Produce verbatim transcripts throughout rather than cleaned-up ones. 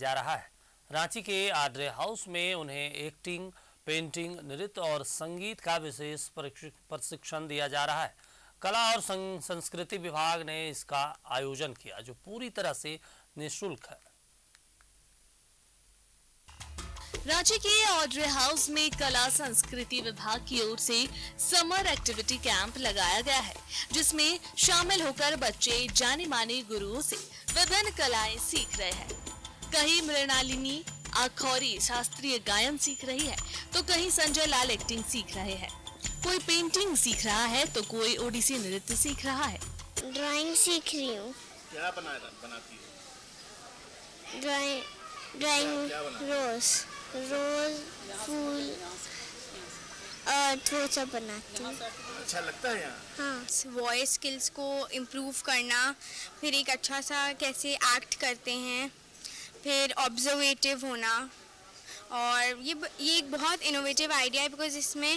जा रहा है। रांची के ऑड्रे हाउस में उन्हें एक्टिंग, पेंटिंग, नृत्य और संगीत का विशेष प्रशिक्षण दिया जा रहा है। कला और संस्कृति विभाग ने इसका आयोजन किया, जो पूरी तरह से निःशुल्क है। रांची के ऑड्रे हाउस में कला संस्कृति विभाग की ओर से समर एक्टिविटी कैंप लगाया गया है, जिसमें शामिल होकर बच्चे जाने माने गुरुओं से विभिन्न कलाएं सीख रहे हैं। कहीं मृणालिनी आखोरी शास्त्रीय गायन सीख रही है, तो कहीं संजय लाल एक्टिंग सीख रहे हैं। कोई पेंटिंग सीख रहा है, तो कोई ओडिसी नृत्य सीख रहा है। ड्राइंग सीख रही हूँ। क्या बना बनाती हो? ड्राइंग ड्राइंग रोज रोज फूल थोड़ा सा बनाती हूँ। अच्छा लगता है यहाँ? हाँ, वॉइस स्किल्स को इम्प्रूव करना, फिर एक अच्छा सा कैसे एक्ट करते हैं, फिर ऑब्जर्वेटिव होना। और ये ये एक बहुत इनोवेटिव आइडिया है, बिकॉज इसमें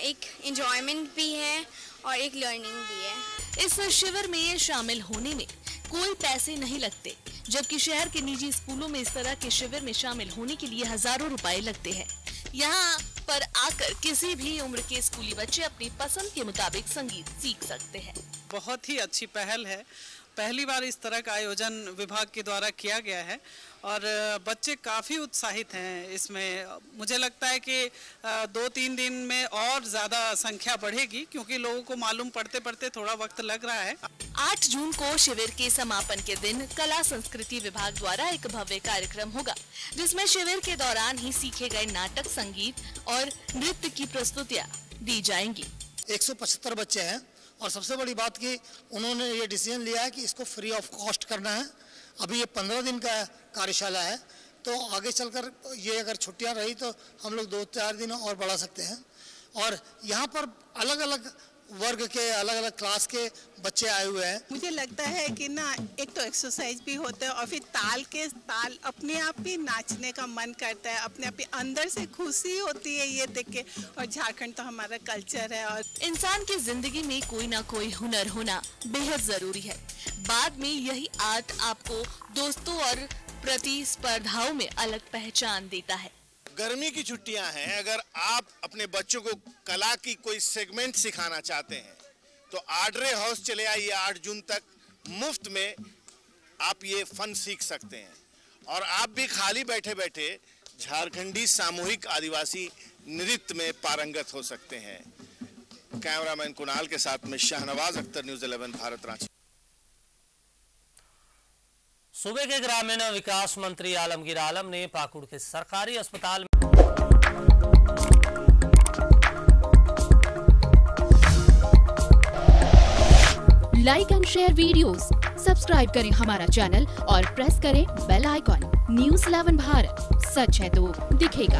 एक एंजॉयमेंट भी है और एक लर्निंग भी है। इस शिविर में शामिल होने में कोई पैसे नहीं लगते, जबकि शहर के निजी स्कूलों में इस तरह के शिविर में शामिल होने के लिए हजारों रुपए लगते हैं। यहाँ पर आकर किसी भी उम्र के स्कूली बच्चे अपनी पसंद के मुताबिक संगीत सीख सकते हैं। बहुत ही अच्छी पहल है। पहली बार इस तरह का आयोजन विभाग के द्वारा किया गया है और बच्चे काफ़ी उत्साहित हैं इसमें। मुझे लगता है कि दो तीन दिन में और ज़्यादा संख्या बढ़ेगी, क्योंकि लोगों को मालूम पड़ते पड़ते थोड़ा वक्त लग रहा है। आठ जून को शिविर के समापन के दिन कला संस्कृति विभाग द्वारा एक भव्य कार्यक्रम होगा, जिसमें शिविर के दौरान ही सीखे गए नाटक, संगीत और नृत्य की प्रस्तुतियाँ दी जाएंगी। एक सौ पचहत्तर बच्चे हैं और सबसे बड़ी बात कि उन्होंने ये डिसीजन लिया है कि इसको फ्री ऑफ कॉस्ट करना है। अभी ये पंद्रह दिन का कार्यशाला है, तो आगे चलकर ये अगर छुट्टियां रही तो हम लोग दो चार दिन और बढ़ा सकते हैं। और यहाँ पर अलग अलग वर्ग के अलग अलग क्लास के बच्चे आए हुए हैं। मुझे लगता है कि ना एक तो एक्सरसाइज भी होता है और फिर ताल के ताल अपने आप ही नाचने का मन करता है, अपने आप ही अंदर से खुशी होती है ये देख के। और झारखंड तो हमारा कल्चर है और इंसान की जिंदगी में कोई ना कोई हुनर होना बेहद जरूरी है। बाद में यही आर्ट आपको दोस्तों और प्रतिस्पर्धाओं में अलग पहचान देता है। गर्मी की छुट्टियां हैं, अगर आप अपने बच्चों को कला की कोई सेगमेंट सिखाना चाहते हैं तो ऑड्रे हाउस चले आइए। आठ जून तक मुफ्त में आप ये फन सीख सकते हैं और आप भी खाली बैठे बैठे झारखंडी सामूहिक आदिवासी नृत्य में पारंगत हो सकते हैं। कैमरामैन कुनाल के साथ में शाहनवाज अख्तर, न्यूज इलेवन भारत, रांची। सूबे के ग्रामीण विकास मंत्री आलमगीर आलम ने पाकुड़ के सरकारी अस्पताल में like and share videos, subscribe करें हमारा चैनल और प्रेस करें bell icon. News Eleven Bharat, सच है तो दिखेगा।